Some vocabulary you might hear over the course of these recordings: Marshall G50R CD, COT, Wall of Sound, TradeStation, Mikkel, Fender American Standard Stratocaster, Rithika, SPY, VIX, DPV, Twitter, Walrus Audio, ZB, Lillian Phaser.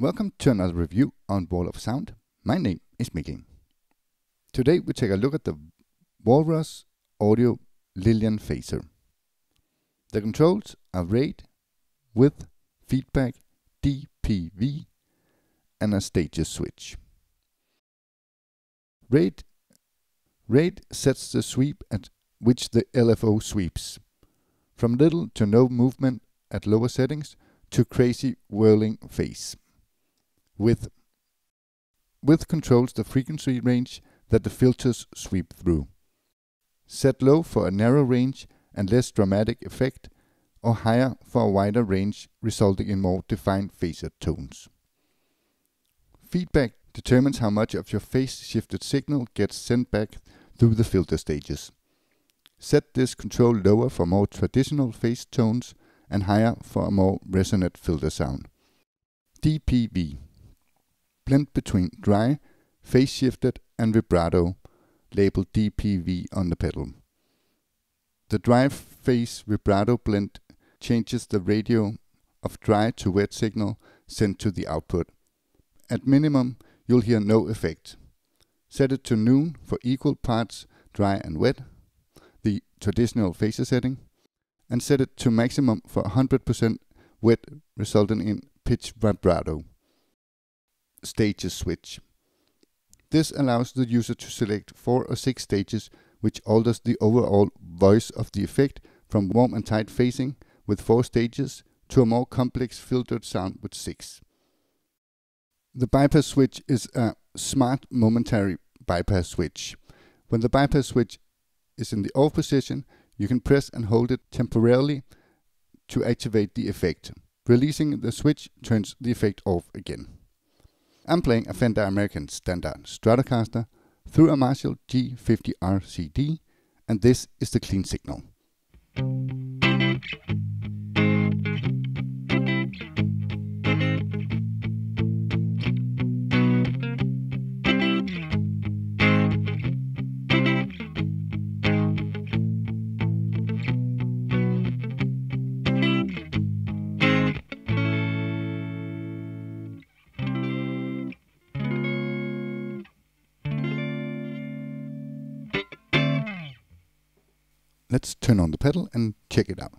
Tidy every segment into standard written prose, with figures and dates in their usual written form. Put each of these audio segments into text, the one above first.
Welcome to another review on Wall of Sound. My name is Mikkel. Today we take a look at the Walrus Audio Lillian Phaser. The controls are rate, width, feedback, DPV and a stages switch. Rate sets the sweep at which the LFO sweeps, from little to no movement at lower settings to crazy whirling phase. Width controls the frequency range that the filters sweep through. Set low for a narrow range and less dramatic effect, or higher for a wider range, resulting in more defined phaser tones. Feedback determines how much of your phase-shifted signal gets sent back through the filter stages. Set this control lower for more traditional phase tones and higher for a more resonant filter sound. DPV blend between dry, phase-shifted and vibrato, labeled DPV on the pedal. The dry phase vibrato blend changes the ratio of dry to wet signal sent to the output. At minimum, you'll hear no effect. Set it to noon for equal parts dry and wet, the traditional phaser setting, and set it to maximum for 100% wet, resulting in pitch vibrato. Stages switch. This allows the user to select 4 or 6 stages, which alters the overall voice of the effect from warm and tight phasing with 4 stages to a more complex filtered sound with 6. The bypass switch is a smart momentary bypass switch. When the bypass switch is in the off position, you can press and hold it temporarily to activate the effect. Releasing the switch turns the effect off again. I'm playing a Fender American Standard Stratocaster through a Marshall G50R CD, and this is the clean signal. Let's turn on the pedal and check it out.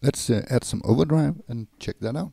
Let's add some overdrive and check that out.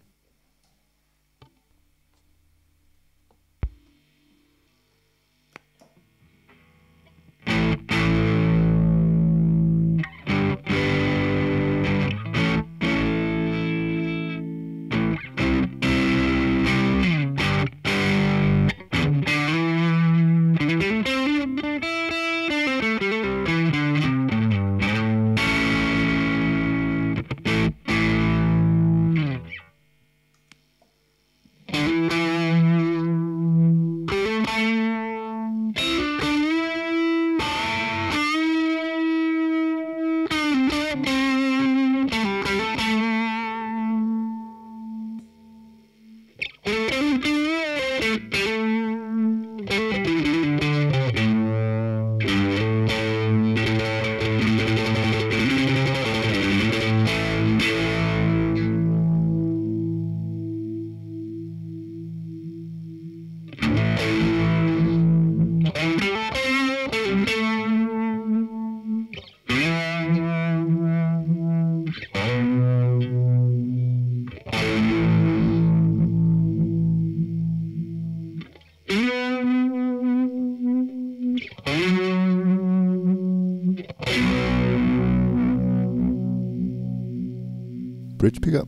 Bridge pickup.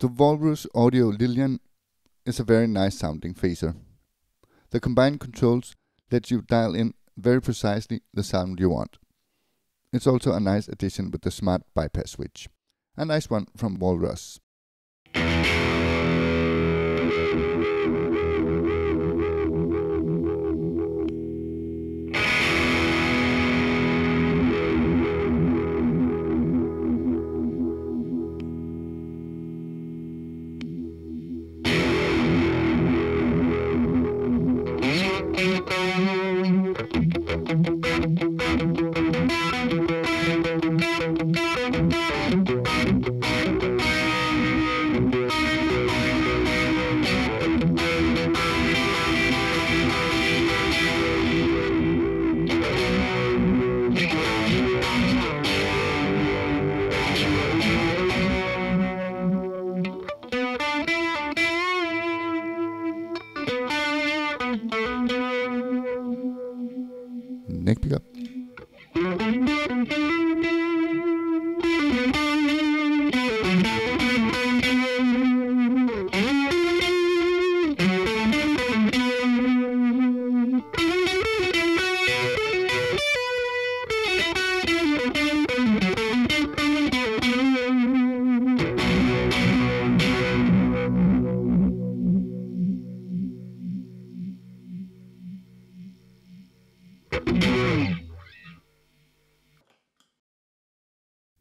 The Walrus Audio Lillian is a very nice sounding phaser. The combined controls let you dial in very precisely the sound you want. It's also a nice addition with the smart bypass switch. A nice one from Walrus. Neck pickup.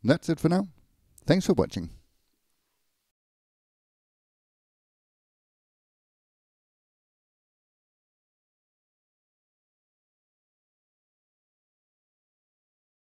That's it for now. Thanks for watching.